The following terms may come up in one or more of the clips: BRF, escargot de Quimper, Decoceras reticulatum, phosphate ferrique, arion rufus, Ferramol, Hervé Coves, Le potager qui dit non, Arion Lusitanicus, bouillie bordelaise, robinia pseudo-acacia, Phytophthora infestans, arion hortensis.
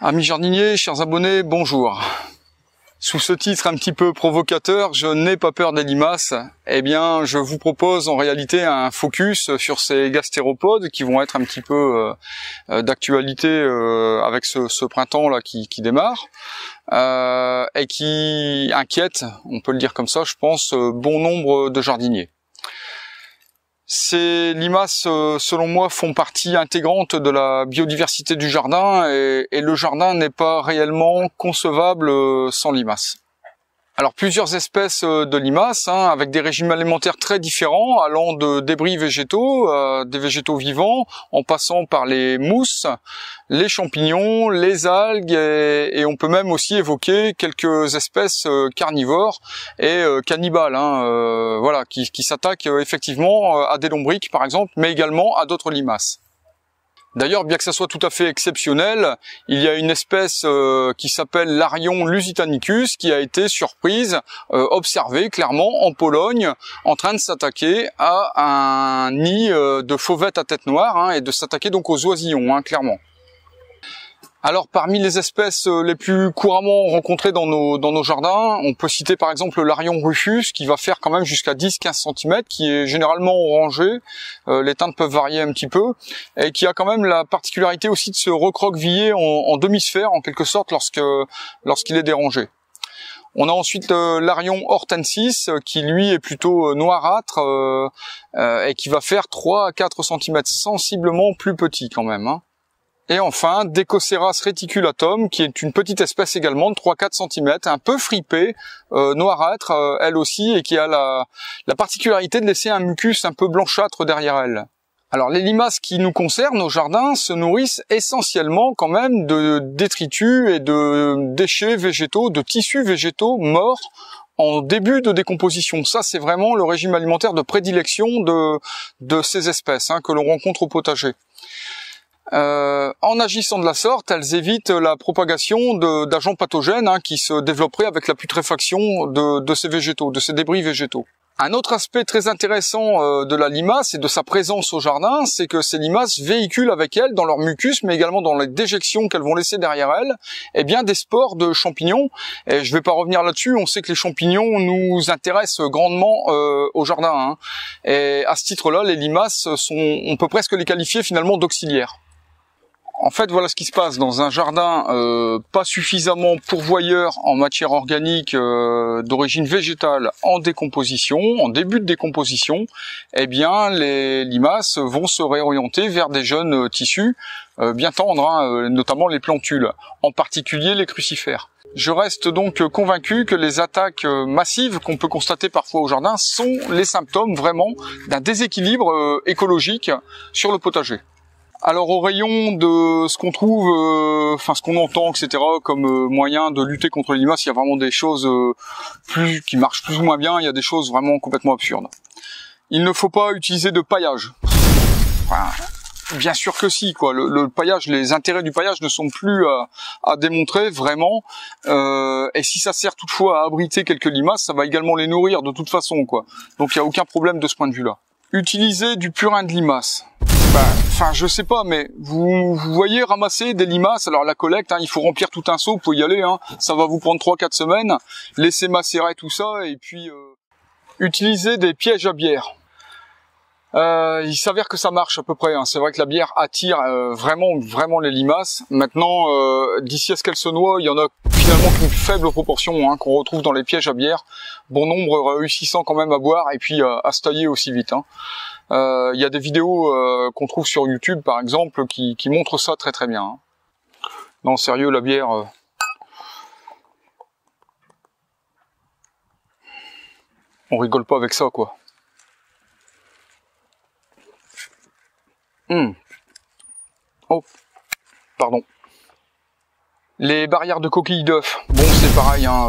Amis jardiniers, chers abonnés, bonjour. Sous ce titre un petit peu provocateur, je n'ai pas peur des limaces, eh bien je vous propose en réalité un focus sur ces gastéropodes qui vont être un petit peu d'actualité avec ce printemps là qui démarre et qui inquiète, on peut le dire comme ça, je pense, bon nombre de jardiniers. Ces limaces, selon moi, font partie intégrante de la biodiversité du jardin et le jardin n'est pas réellement concevable sans limaces. Alors plusieurs espèces de limaces, hein, avec des régimes alimentaires très différents, allant de débris végétaux, des végétaux vivants, en passant par les mousses, les champignons, les algues, et on peut même aussi évoquer quelques espèces carnivores et cannibales, hein, voilà, qui s'attaquent effectivement à des lombriques par exemple, mais également à d'autres limaces. D'ailleurs, bien que ça soit tout à fait exceptionnel, il y a une espèce qui s'appelle l'Arion Lusitanicus qui a été surprise, observée clairement en Pologne, en train de s'attaquer à un nid de fauvettes à tête noire, hein, et de s'attaquer donc aux oisillons, hein, clairement. Alors parmi les espèces les plus couramment rencontrées dans nos jardins, on peut citer par exemple l'arion rufus qui va faire quand même jusqu'à 10-15 cm, qui est généralement orangé, les teintes peuvent varier un petit peu, et qui a quand même la particularité aussi de se recroqueviller en demi-sphère en quelque sorte lorsqu'il est dérangé. On a ensuite l'arion hortensis qui lui est plutôt noirâtre et qui va faire 3 à 4 cm, sensiblement plus petit quand même, hein. Et enfin, Decoceras reticulatum, qui est une petite espèce également de 3-4 cm, un peu fripée, noirâtre, elle aussi, et qui a la particularité de laisser un mucus un peu blanchâtre derrière elle. Alors les limaces qui nous concernent au jardin se nourrissent essentiellement quand même de détritus et de déchets végétaux, de tissus végétaux morts en début de décomposition. Ça, c'est vraiment le régime alimentaire de prédilection de ces espèces, hein, que l'on rencontre au potager. En agissant de la sorte, elles évitent la propagation d'agents pathogènes, hein, qui se développeraient avec la putréfaction de ces végétaux, de ces débris végétaux. Un autre aspect très intéressant de la limace et de sa présence au jardin, c'est que ces limaces véhiculent avec elles, dans leur mucus, mais également dans les déjections qu'elles vont laisser derrière elles, eh bien des spores de champignons. Et je ne vais pas revenir là-dessus, on sait que les champignons nous intéressent grandement au jardin, hein. Et à ce titre-là, les limaces sont, on peut presque les qualifier finalement d'auxiliaires. En fait, voilà ce qui se passe dans un jardin pas suffisamment pourvoyeur en matière organique d'origine végétale en décomposition, en début de décomposition. Eh bien, les limaces vont se réorienter vers des jeunes tissus bien tendres, hein, notamment les plantules, en particulier les crucifères. Je reste donc convaincu que les attaques massives qu'on peut constater parfois au jardin sont les symptômes vraiment d'un déséquilibre écologique sur le potager. Alors au rayon de ce qu'on trouve, enfin ce qu'on entend, etc., comme moyen de lutter contre les limaces, il y a vraiment des choses qui marchent plus ou moins bien, il y a des choses vraiment complètement absurdes. Il ne faut pas utiliser de paillage. Enfin, bien sûr que si, quoi. Le paillage, les intérêts du paillage ne sont plus à démontrer, vraiment. Et si ça sert toutefois à abriter quelques limaces, ça va également les nourrir de toute façon, quoi. Donc il n'y a aucun problème de ce point de vue-là. Utiliser du purin de limaces. Enfin, je sais pas, mais vous voyez ramasser des limaces, alors la collecte, hein, il faut remplir tout un seau, vous pouvez y aller, hein, ça va vous prendre 3-4 semaines, laissez macérer tout ça, et puis utiliser des pièges à bière. Il s'avère que ça marche à peu près, hein. C'est vrai que la bière attire vraiment les limaces. Maintenant, d'ici à ce qu'elles se noient, il y en a finalement qu'une faible proportion, hein, qu'on retrouve dans les pièges à bière. Bon nombre réussissant quand même à boire et puis à se tailler aussi vite, hein. Il y a des vidéos qu'on trouve sur YouTube par exemple qui montrent ça très très bien, hein. Non, sérieux, la bière... On rigole pas avec ça, quoi. Oh, pardon. Les barrières de coquilles d'œufs, bon c'est pareil, hein,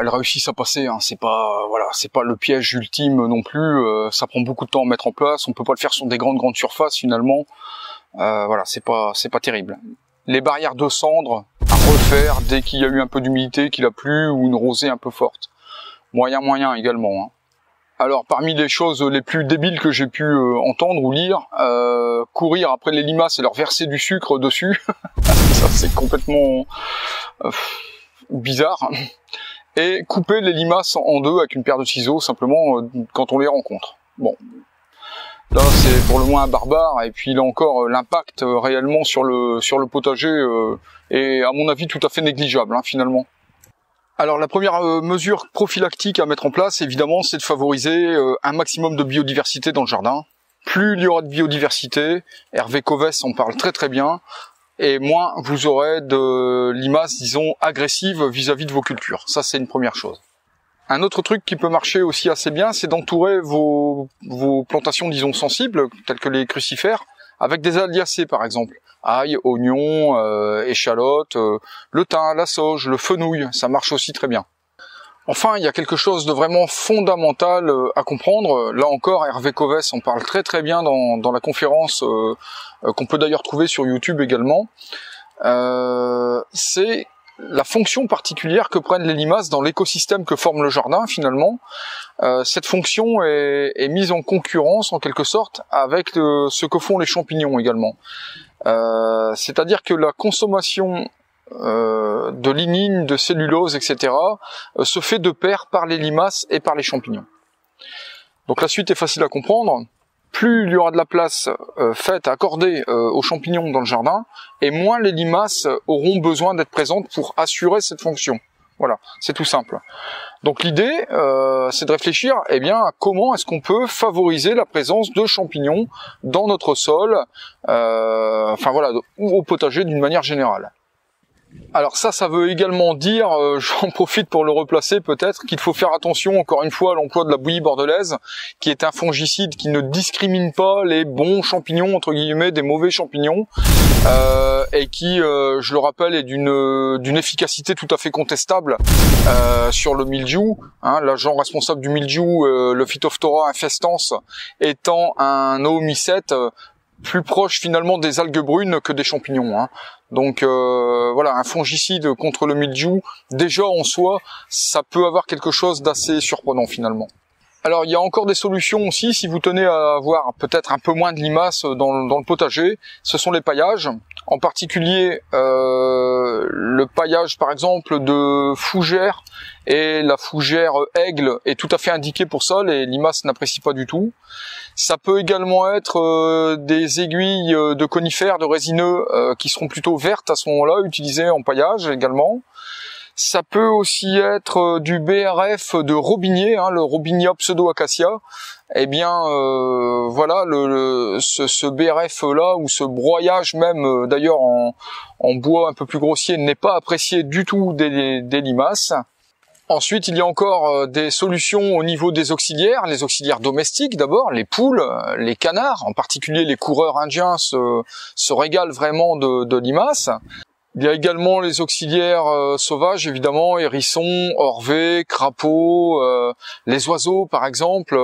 elles réussissent à passer, hein, c'est pas, voilà, c'est pas le piège ultime non plus, ça prend beaucoup de temps à mettre en place, on peut pas le faire sur des grandes surfaces finalement, voilà, c'est pas terrible. Les barrières de cendres à refaire dès qu'il y a eu un peu d'humidité, qu'il a plu, ou une rosée un peu forte, moyen également, hein. Alors parmi les choses les plus débiles que j'ai pu entendre ou lire, courir après les limaces et leur verser du sucre dessus, ça c'est complètement bizarre, et couper les limaces en deux avec une paire de ciseaux simplement quand on les rencontre. Bon, là c'est pour le moins barbare, et puis là encore l'impact réellement sur le potager est à mon avis tout à fait négligeable hein, finalement. Alors la première mesure prophylactique à mettre en place, évidemment, c'est de favoriser un maximum de biodiversité dans le jardin. Plus il y aura de biodiversité, Hervé Coves en parle très bien, et moins vous aurez de limaces, disons, agressives vis-à-vis de vos cultures. Ça, c'est une première chose. Un autre truc qui peut marcher aussi assez bien, c'est d'entourer vos plantations, disons, sensibles, telles que les crucifères, avec des alliacées, par exemple. Ail, oignon, échalote, le thym, la sauge, le fenouil, ça marche aussi très bien. Enfin, il y a quelque chose de vraiment fondamental à comprendre. Là encore, Hervé Coves en parle très bien dans la conférence qu'on peut d'ailleurs trouver sur YouTube également. C'est la fonction particulière que prennent les limaces dans l'écosystème que forme le jardin finalement. Cette fonction est mise en concurrence en quelque sorte avec ce que font les champignons également. C'est-à-dire que la consommation de lignine, de cellulose, etc. Se fait de pair par les limaces et par les champignons. Donc la suite est facile à comprendre. Plus il y aura de la place faite, accordée aux champignons dans le jardin, et moins les limaces auront besoin d'être présentes pour assurer cette fonction. Voilà, c'est tout simple. Donc l'idée, c'est de réfléchir eh bien, à comment est-ce qu'on peut favoriser la présence de champignons dans notre sol, enfin voilà, ou au potager d'une manière générale. Alors ça veut également dire, j'en profite pour le replacer peut-être, qu'il faut faire attention encore une fois à l'emploi de la bouillie bordelaise, qui est un fongicide qui ne discrimine pas les bons champignons, entre guillemets, des mauvais champignons, et qui, je le rappelle, est d'une efficacité tout à fait contestable sur le mildiou. Hein, l'agent responsable du mildiou, le Phytophthora infestans, étant un oomycète, plus proche finalement des algues brunes que des champignons. Hein. Donc voilà, un fongicide contre le mildiou, déjà en soi, ça peut avoir quelque chose d'assez surprenant finalement. Alors il y a encore des solutions aussi, si vous tenez à avoir peut-être un peu moins de limaces dans le potager, ce sont les paillages, en particulier le paillage par exemple de fougères, et la fougère aigle est tout à fait indiquée pour ça, les limaces n'apprécient pas du tout. Ça peut également être des aiguilles de conifères, de résineux, qui seront plutôt vertes à ce moment-là, utilisées en paillage également. Ça peut aussi être du BRF de robinier, hein, le robinia pseudo-acacia. Eh bien, voilà, ce BRF-là, ou ce broyage même, d'ailleurs en bois un peu plus grossier, n'est pas apprécié du tout des limaces. Ensuite, il y a encore des solutions au niveau des auxiliaires, les auxiliaires domestiques d'abord, les poules, les canards, en particulier les coureurs indiens se régalent vraiment de limaces. Il y a également les auxiliaires sauvages, évidemment, hérissons, orvets, crapauds, les oiseaux par exemple,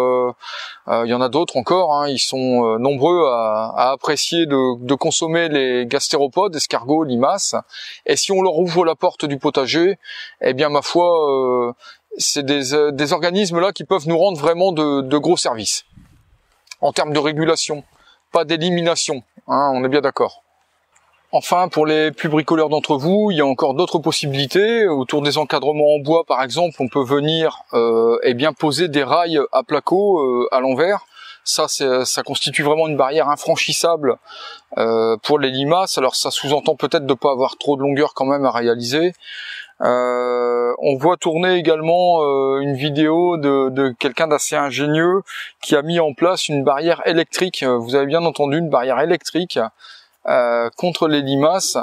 il y en a d'autres encore, hein, ils sont nombreux à apprécier de consommer les gastéropodes, escargots, limaces, et si on leur ouvre la porte du potager, eh bien ma foi, c'est des organismes là qui peuvent nous rendre vraiment de gros services, en termes de régulation, pas d'élimination, hein, on est bien d'accord. Enfin, pour les pubricoleurs d'entre vous, il y a encore d'autres possibilités. Autour des encadrements en bois, par exemple, on peut venir eh bien poser des rails à placo à l'envers. Ça constitue vraiment une barrière infranchissable pour les limaces. Alors, ça sous-entend peut-être de ne pas avoir trop de longueur quand même à réaliser. On voit tourner également une vidéo de quelqu'un d'assez ingénieux qui a mis en place une barrière électrique. Vous avez bien entendu, une barrière électrique contre les limaces,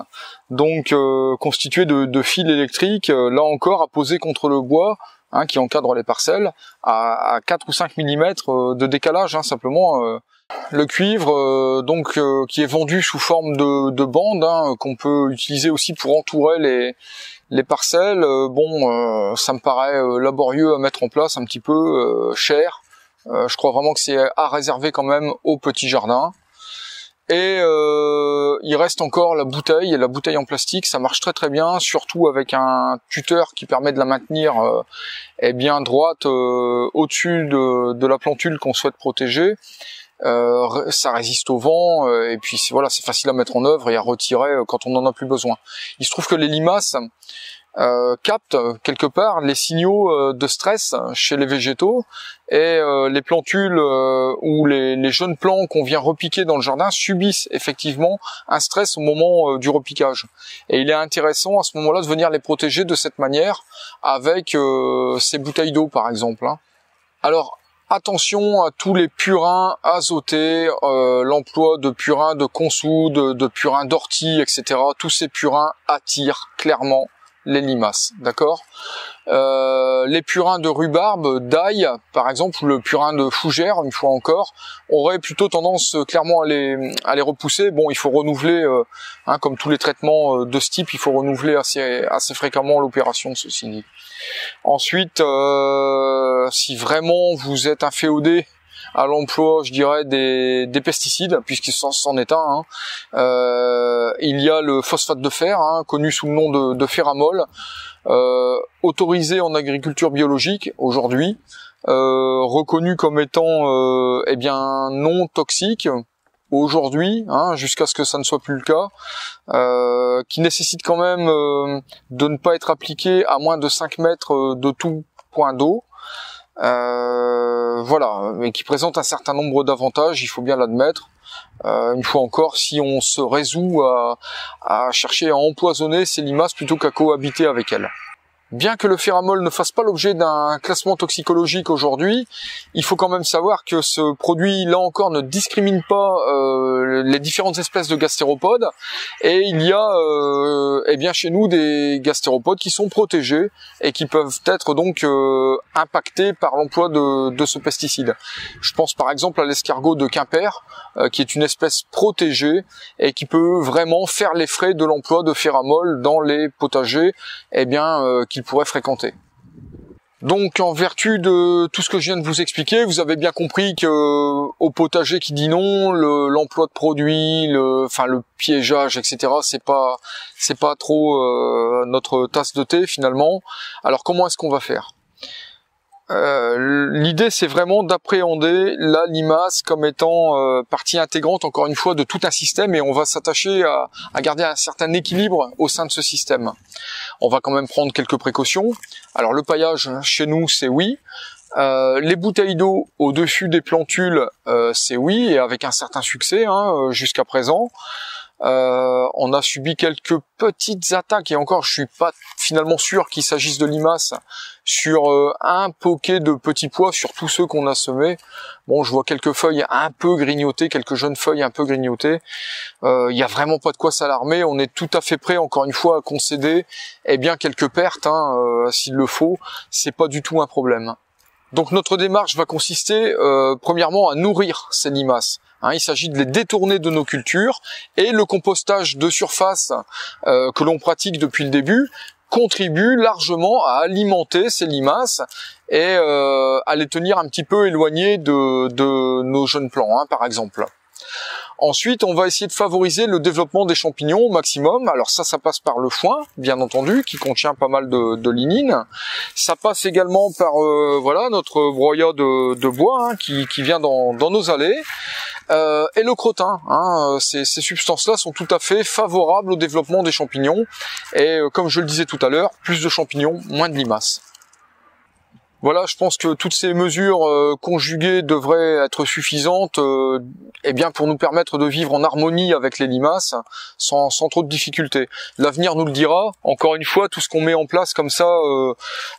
donc constituée de fils électriques, là encore à poser contre le bois, hein, qui encadre les parcelles, à 4 ou 5 mm de décalage, hein, simplement. Le cuivre, donc qui est vendu sous forme de bandes, hein, qu'on peut utiliser aussi pour entourer les parcelles, bon, ça me paraît laborieux à mettre en place, un petit peu cher, je crois vraiment que c'est à réserver quand même aux petits jardins. Et il reste encore la bouteille en plastique, ça marche très très bien, surtout avec un tuteur qui permet de la maintenir eh bien droite au-dessus de la plantule qu'on souhaite protéger. Ça résiste au vent et puis voilà, c'est facile à mettre en œuvre et à retirer quand on n'en a plus besoin. Il se trouve que les limaces captent quelque part les signaux de stress chez les végétaux et les plantules ou les jeunes plants qu'on vient repiquer dans le jardin subissent effectivement un stress au moment du repiquage. Et il est intéressant à ce moment-là de venir les protéger de cette manière avec ces bouteilles d'eau par exemple, hein. Alors attention à tous les purins azotés, l'emploi de purins de consoude, de purins d'ortie, etc. Tous ces purins attirent clairement les limaces, d'accord. Les purins de rhubarbe, d'ail, par exemple, ou le purin de fougère, une fois encore, aurait plutôt tendance clairement à les repousser. Bon, il faut renouveler, hein, comme tous les traitements de ce type, il faut renouveler assez fréquemment l'opération, ceci dit. Ensuite, si vraiment vous êtes inféodé à l'emploi, je dirais, des pesticides, puisqu'il s'en est un, hein. Il y a le phosphate de fer, hein, connu sous le nom de Ferramol, autorisé en agriculture biologique aujourd'hui, reconnu comme étant eh bien non toxique aujourd'hui, hein, jusqu'à ce que ça ne soit plus le cas, qui nécessite quand même de ne pas être appliqué à moins de 5 mètres de tout point d'eau. Voilà, mais qui présente un certain nombre d'avantages, il faut bien l'admettre. Une fois encore, si on se résout à chercher à empoisonner ces limaces plutôt qu'à cohabiter avec elles. Bien que le ferramol ne fasse pas l'objet d'un classement toxicologique aujourd'hui, il faut quand même savoir que ce produit, là encore, ne discrimine pas les différentes espèces de gastéropodes. Et il y a eh bien chez nous des gastéropodes qui sont protégés et qui peuvent être donc impactés par l'emploi de ce pesticide. Je pense par exemple à l'escargot de Quimper, qui est une espèce protégée et qui peut vraiment faire les frais de l'emploi de ferramol dans les potagers eh bien, qu'il pourrait fréquenter. Donc en vertu de tout ce que je viens de vous expliquer, vous avez bien compris que au potager qui dit non, l'emploi de produits, le piégeage, etc. c'est pas trop notre tasse de thé finalement. Alors comment est-ce qu'on va faire? L'idée, c'est vraiment d'appréhender la limace comme étant partie intégrante, encore une fois, de tout un système, et on va s'attacher à garder un certain équilibre au sein de ce système. On va quand même prendre quelques précautions. Alors le paillage, chez nous, c'est oui. Les bouteilles d'eau au-dessus des plantules, c'est oui, et avec un certain succès, hein, jusqu'à présent. On a subi quelques petites attaques, et encore je suis pas finalement sûr qu'il s'agisse de limaces, sur un poquet de petits pois, sur tous ceux qu'on a semés. Bon, je vois quelques feuilles un peu grignotées, quelques jeunes feuilles un peu grignotées. Il n'y a vraiment pas de quoi s'alarmer, on est tout à fait prêt, encore une fois, à concéder eh bien quelques pertes, hein, s'il le faut, c'est pas du tout un problème. Donc notre démarche va consister premièrement à nourrir ces limaces. Hein, il s'agit de les détourner de nos cultures, et le compostage de surface que l'on pratique depuis le début contribue largement à alimenter ces limaces et à les tenir un petit peu éloignés de nos jeunes plants, hein, par exemple. Ensuite, on va essayer de favoriser le développement des champignons au maximum. Alors ça passe par le foin, bien entendu, qui contient pas mal de lignine. Ça passe également par voilà notre broyat de bois, hein, qui vient dans nos allées. Et le crottin, hein, ces substances-là sont tout à fait favorables au développement des champignons. Et comme je le disais tout à l'heure, plus de champignons, moins de limaces. Voilà, je pense que toutes ces mesures conjuguées devraient être suffisantes eh bien pour nous permettre de vivre en harmonie avec les limaces sans trop de difficultés. L'avenir nous le dira. Encore une fois, tout ce qu'on met en place comme ça,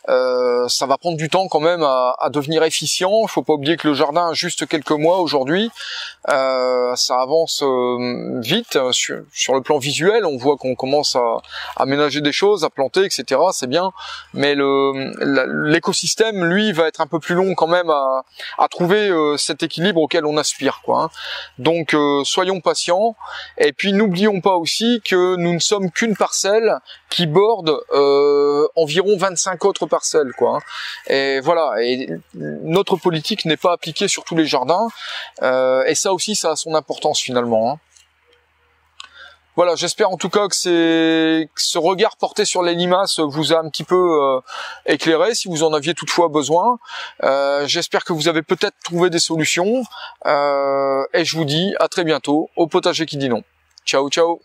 ça va prendre du temps quand même à devenir efficient. Il ne faut pas oublier que le jardin a juste quelques mois aujourd'hui. Ça avance vite sur le plan visuel. On voit qu'on commence à aménager des choses, à planter, etc. C'est bien, mais l'écosystème, lui, va être un peu plus long quand même à trouver cet équilibre auquel on aspire, quoi, hein. Donc soyons patients, et puis n'oublions pas aussi que nous ne sommes qu'une parcelle qui borde environ 25 autres parcelles, quoi, hein. Et voilà, et notre politique n'est pas appliquée sur tous les jardins, et ça aussi, ça a son importance finalement, hein. Voilà, j'espère en tout cas que ce regard porté sur les limaces vous a un petit peu éclairé, si vous en aviez toutefois besoin. J'espère que vous avez peut-être trouvé des solutions. Et je vous dis à très bientôt au potager qui dit non. Ciao, ciao.